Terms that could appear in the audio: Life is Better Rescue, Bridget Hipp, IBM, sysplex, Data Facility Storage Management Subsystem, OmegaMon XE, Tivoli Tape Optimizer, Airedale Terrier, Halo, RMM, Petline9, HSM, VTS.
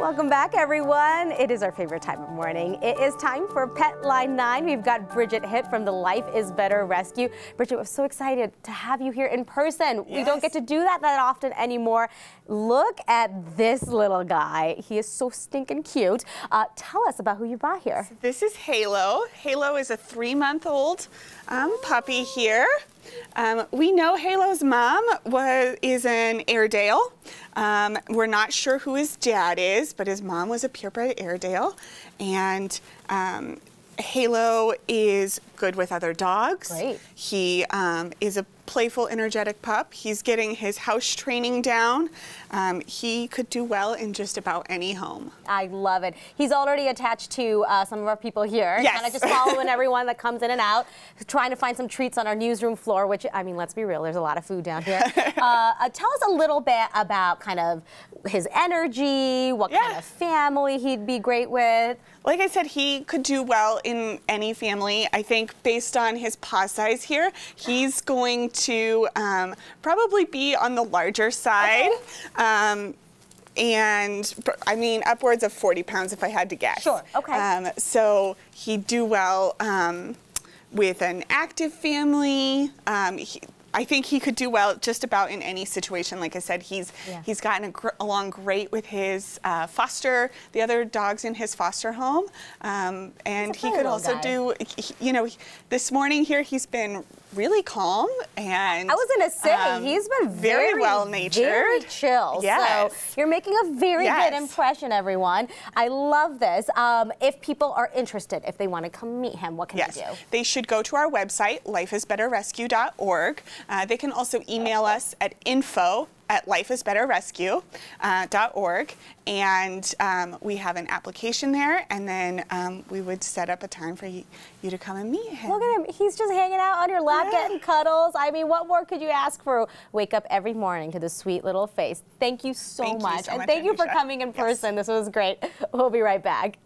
Welcome back, everyone. It is our favorite time of morning. It is time for Petline9. We've got Bridget Hipp from the Life is Better Rescue. Bridget, we're so excited to have you here in person. Yes. We don't get to do that often anymore. Look at this little guy. He is so stinking cute. Tell us about who you brought here. So this is Halo. Halo is a 3-month-old puppy here. We know Halo's mom is an Airedale. We're not sure who his dad is, but his mom was a purebred Airedale. And Halo is good with other dogs. Great. He is a playful, energetic pup. He's getting his house training down. He could do well in just about any home. I love it. He's already attached to some of our people here. Yes. Kind of just following everyone that comes in and out, trying to find some treats on our newsroom floor, which, I mean, let's be real, there's a lot of food down here. Tell us a little bit about kind of his energy, what kind of family he'd be great with. Like I said, he could do well in any family. I think based on his paw size here, he's going to probably be on the larger side. Okay. And I mean, upwards of 40 pounds if I had to guess. Sure, okay. So he'd do well with an active family. I think he could do well just about in any situation. Like I said, he's gotten along great with his the other dogs in his foster home. And he could also this morning here, he's been really calm. And I was gonna say, he's been very well-natured. Very chill. Yes. So you're making a very good impression, everyone. I love this. If people are interested, if they want to come meet him, what can they do? They should go to our website, lifeisbetterrescue.org. They can also email us at info@lifeisbetterrescue.org, and we have an application there, and then we would set up a time for you to come and meet him. Look at him, he's just hanging out on your lap, getting cuddles. I mean, what more could you ask for? Wake up every morning to this sweet little face. Thank you so much, and thank you for coming in person. This was great. We'll be right back.